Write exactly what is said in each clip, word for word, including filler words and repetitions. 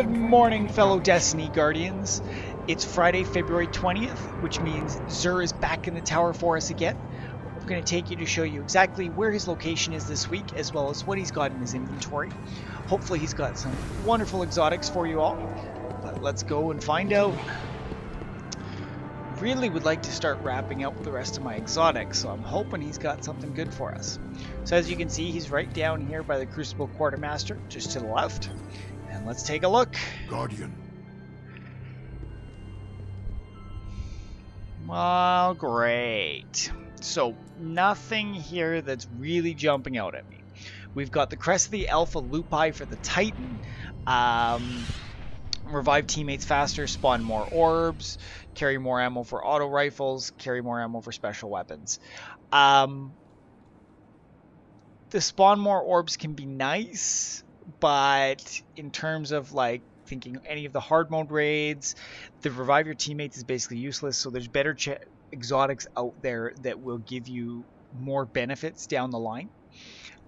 Good morning, fellow Destiny Guardians. It's Friday, February twentieth, which means Xur is back in the tower for us again. We're going to take you to show you exactly where his location is this week, as well as what he's got in his inventory. Hopefully he's got some wonderful exotics for you all, but let's go and find out. Really would like to start wrapping up the rest of my exotics, so I'm hoping he's got something good for us. So as you can see, he's right down here by the Crucible Quartermaster, just to the left. And let's take a look. Guardian. Well, great. So nothing here that's really jumping out at me. We've got the Crest of the Alpha Lupi for the Titan. Um, revive teammates faster, spawn more orbs, carry more ammo for auto rifles, carry more ammo for special weapons. Um, the spawn more orbs can be nice, but in terms of like thinking any of the hard mode raids, the revive your teammates is basically useless. So there's better ch exotics out there that will give you more benefits down the line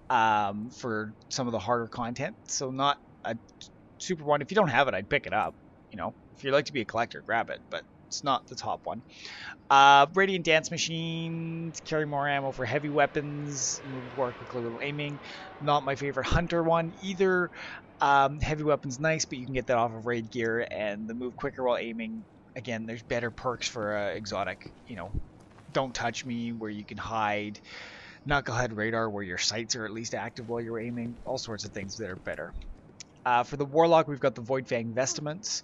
um, for some of the harder content. So not a super one. If you don't have it, I'd pick it up. You know, if you like to be a collector, grab it, but it's not the top one. Uh, Radiant Dance Machines, carry more ammo for heavy weapons, move more quickly with aiming. Not my favorite hunter one either. Um, heavy weapons nice, but you can get that off of raid gear, and the move quicker while aiming. Again, there's better perks for uh, exotic. You know, don't touch me, where you can hide. Knucklehead Radar, where your sights are at least active while you're aiming. All sorts of things that are better. Uh, for the Warlock, we've got the Voidfang Vestments.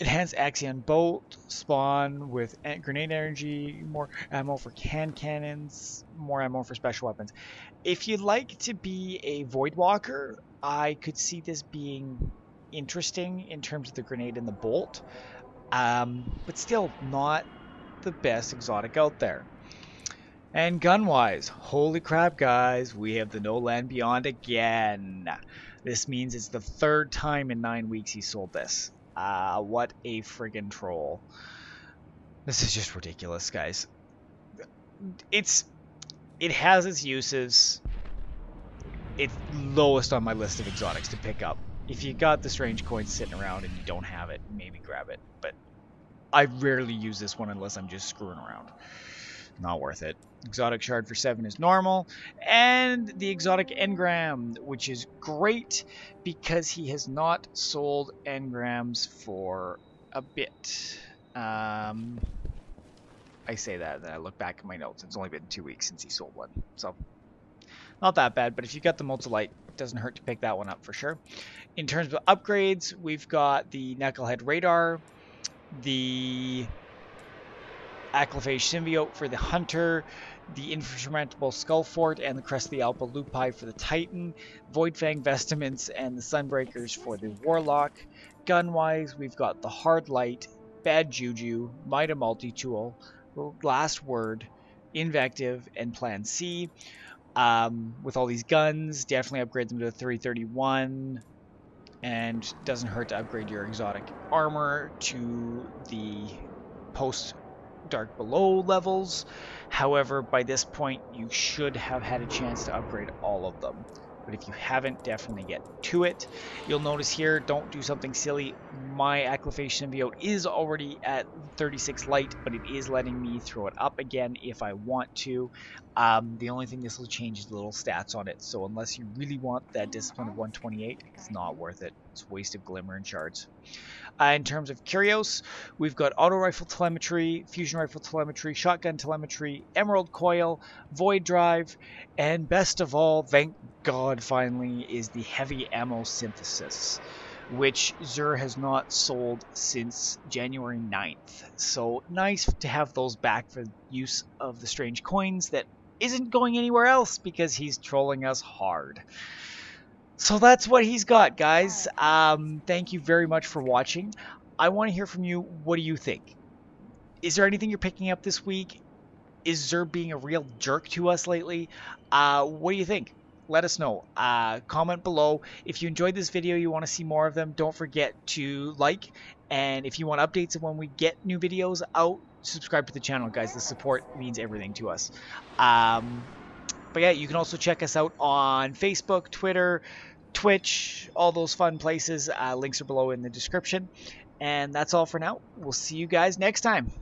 Enhanced Axion Bolt, spawn with grenade energy, more ammo for hand cannons, more ammo for special weapons. If you'd like to be a Voidwalker, I could see this being interesting in terms of the grenade and the bolt, um, but still not the best exotic out there. And gun-wise, holy crap guys, we have the No Land Beyond again. This means it's the third time in nine weeks he sold this. Uh, what a friggin' troll. This is just ridiculous, guys. It's it has its uses. It's lowest on my list of exotics to pick up. If you got the strange coins sitting around and you don't have it, maybe grab it. But I rarely use this one unless I'm just screwing around. Not worth it. Exotic Shard for seven is normal. And the Exotic Engram, which is great because he has not sold engrams for a bit. Um, I say that, and then I look back at my notes. It's only been two weeks since he sold one. So, not that bad. But if you've got the Multi-Light, it doesn't hurt to pick that one up for sure. In terms of upgrades, we've got the Knucklehead Radar, the Achlyophage Symbiote for the Hunter, the Insurmountable Skull Fort, and the Crest of the Alpha Lupi for the Titan, Voidfang Vestments, and the Sunbreakers for the Warlock. Gun-wise, we've got the Hard Light, Bad Juju, MIDA Multi-Tool, Last Word, Invective, and Plan C. Um, with all these guns, definitely upgrade them to a three thirty-one, and doesn't hurt to upgrade your exotic armor to the post Dark Below levels. However, by this point you should have had a chance to upgrade all of them, but if you haven't, definitely get to it. You'll notice here, don't do something silly. My Acclifation Symbiote is already at thirty-six light, but it is letting me throw it up again if I want to. Um, the only thing this will change is the little stats on it, so unless you really want that discipline of one twenty-eight, it's not worth it. It's a waste of glimmer and shards. Uh, in terms of Curios, we've got auto rifle telemetry, fusion rifle telemetry, shotgun telemetry, emerald coil, void drive, and best of all, thank God finally, is the heavy ammo synthesis, which Xur has not sold since January ninth. So nice to have those back for use of the strange coins that isn't going anywhere else because he's trolling us hard. So that's what he's got, guys. Um, thank you very much for watching. I want to hear from you. What do you think? Is there anything you're picking up this week? Is Xur being a real jerk to us lately? Uh, what do you think? Let us know. Uh, comment below. If you enjoyed this video, you want to see more of them, don't forget to like. And if you want updates of when we get new videos out, subscribe to the channel, guys. The support means everything to us. Um, but yeah, you can also check us out on Facebook, Twitter, Twitch, all those fun places. Uh, links are below in the description. And that's all for now. We'll see you guys next time.